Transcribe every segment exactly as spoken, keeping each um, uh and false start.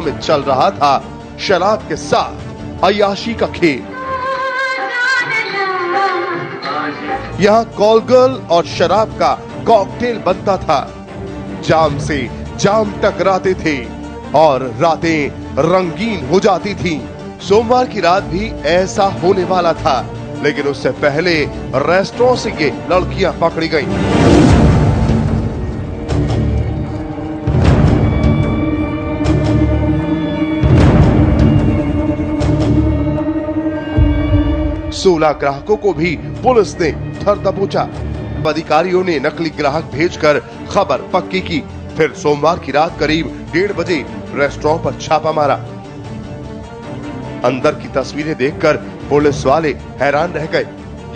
में चल रहा था शराब के साथ अयाशी का खेल। यहाँ कॉल गर्ल और शराब का कॉकटेल बनता था। जाम से जाम टकराते थे और रातें रंगीन हो जाती थीं। सोमवार की रात भी ऐसा होने वाला था, लेकिन उससे पहले रेस्टोरेंट से ये लड़कियां पकड़ी गईं। सोलह ग्राहकों को भी पुलिस ने धर दबोचा। अधिकारियों ने नकली ग्राहक भेजकर खबर पक्की की। फिर सोमवार की रात करीब डेढ़ बजे रेस्टोरेंट पर छापा मारा। अंदर की तस्वीरें देखकर पुलिस वाले हैरान रह गए।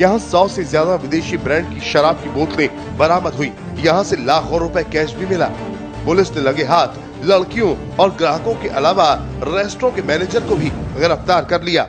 यहाँ सौ से ज्यादा विदेशी ब्रांड की शराब की बोतलें बरामद हुई। यहाँ से लाखों रुपए कैश भी मिला। पुलिस ने लगे हाथ लड़कियों और ग्राहकों के अलावा रेस्टोरेंट के मैनेजर को भी गिरफ्तार कर लिया।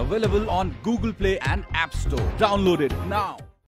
Available on Google Play and App Store. Download it now.